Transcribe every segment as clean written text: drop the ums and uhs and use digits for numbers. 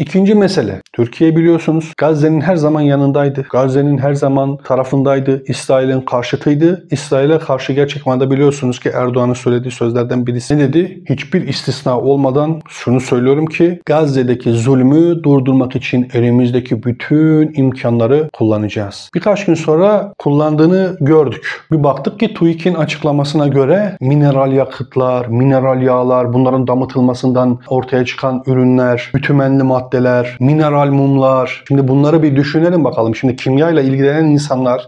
İkinci mesele. Türkiye biliyorsunuz Gazze'nin her zaman yanındaydı. Gazze'nin her zaman tarafındaydı. İsrail'in karşıtıydı. İsrail'e karşı gerçekten de biliyorsunuz ki Erdoğan'ın söylediği sözlerden birisi ne dedi? Hiçbir istisna olmadan şunu söylüyorum ki Gazze'deki zulmü durdurmak için elimizdeki bütün imkanları kullanacağız. Birkaç gün sonra kullandığını gördük. Bir baktık ki TÜİK'in açıklamasına göre mineral yakıtlar, mineral yağlar, bunların damıtılmasından ortaya çıkan ürünler, bitumenli maddeler, mineral mumlar. Şimdi bunları bir düşünelim bakalım. Şimdi kimyayla ilgilenen insanlar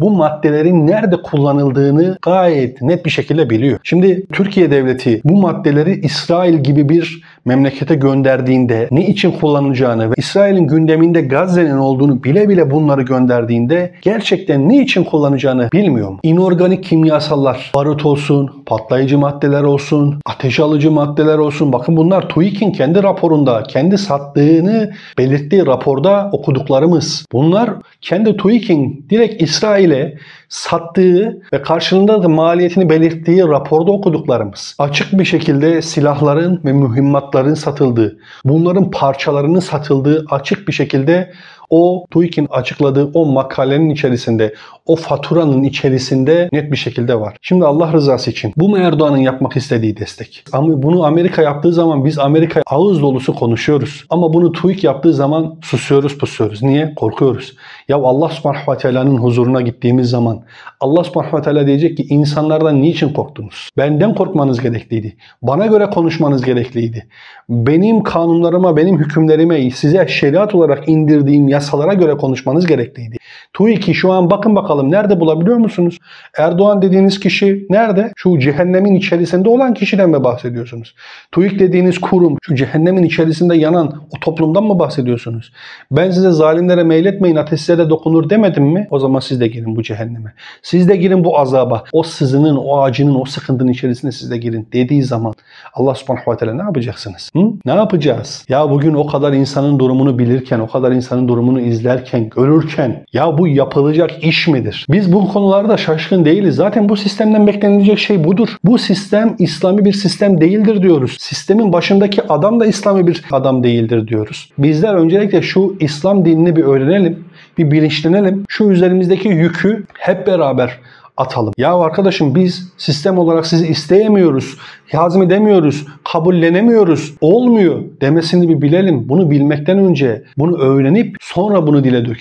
bu maddelerin nerede kullanıldığını gayet net bir şekilde biliyor. Şimdi Türkiye Devleti bu maddeleri İsrail gibi bir memlekete gönderdiğinde ne için kullanılacağını ve İsrail'in gündeminde Gazze'nin olduğunu bile bile bunları gönderdiğinde gerçekten ne için kullanacağını bilmiyorum. İnorganik kimyasallar, barut olsun, patlayıcı maddeler olsun, ateş alıcı maddeler olsun. Bakın bunlar TÜİK'in kendi raporunda, kendi sattığını belirttiği raporda okuduklarımız. Bunlar kendi TÜİK'in direkt İsrail'e sattığı ve karşılığında da maliyetini belirttiği raporda okuduklarımız. Açık bir şekilde silahların ve mühimmatların satıldığı, bunların parçalarının satıldığı açık bir şekilde o TÜİK'in açıkladığı o makalenin içerisinde, o faturanın içerisinde net bir şekilde var. Şimdi Allah rızası için bu mu Erdoğan'ın yapmak istediği destek? Ama bunu Amerika yaptığı zaman biz Amerika'ya ağız dolusu konuşuyoruz. Ama bunu TÜİK yaptığı zaman susuyoruz, pusuyoruz. Niye? Korkuyoruz. Ya Allah subhanahu ve teala'nın huzuruna gittiğimiz zaman Allah subhanahu ve teala diyecek ki insanlardan niçin korktunuz? Benden korkmanız gerekliydi. Bana göre konuşmanız gerekliydi. Benim kanunlarıma, benim hükümlerime, size şeriat olarak indirdiğim yasalara göre konuşmanız gerekliydi. TÜİK'i şu an bakın bakalım nerede bulabiliyor musunuz? Erdoğan dediğiniz kişi nerede? Şu cehennemin içerisinde olan kişiden mi bahsediyorsunuz? TÜİK dediğiniz kurum şu cehennemin içerisinde yanan o toplumdan mı bahsediyorsunuz? Ben size zalimlere meyletmeyin, ateşlere dokunur demedim mi? O zaman siz de girin bu cehenneme. Siz de girin bu azaba. O sızının, o acının, o sıkıntının içerisine siz de girin dediği zaman Allah subhanahu ve teala ne yapacaksınız? Hı? Ne yapacağız? Ya bugün o kadar insanın durumunu bilirken, o kadar insanın durumunu izlerken, görürken ya bu yapılacak iş midir? Biz bu konularda şaşkın değiliz. Zaten bu sistemden beklenilecek şey budur. Bu sistem İslami bir sistem değildir diyoruz. Sistemin başındaki adam da İslami bir adam değildir diyoruz. Bizler öncelikle şu İslam dinini bir öğrenelim, bir bilinçlenelim. Şu üzerimizdeki yükü hep beraber atalım. Ya arkadaşım biz sistem olarak sizi isteyemiyoruz, hazmedemiyoruz, kabullenemiyoruz, olmuyor demesini bir bilelim. Bunu bilmekten önce bunu öğrenip sonra bunu dile dökelim.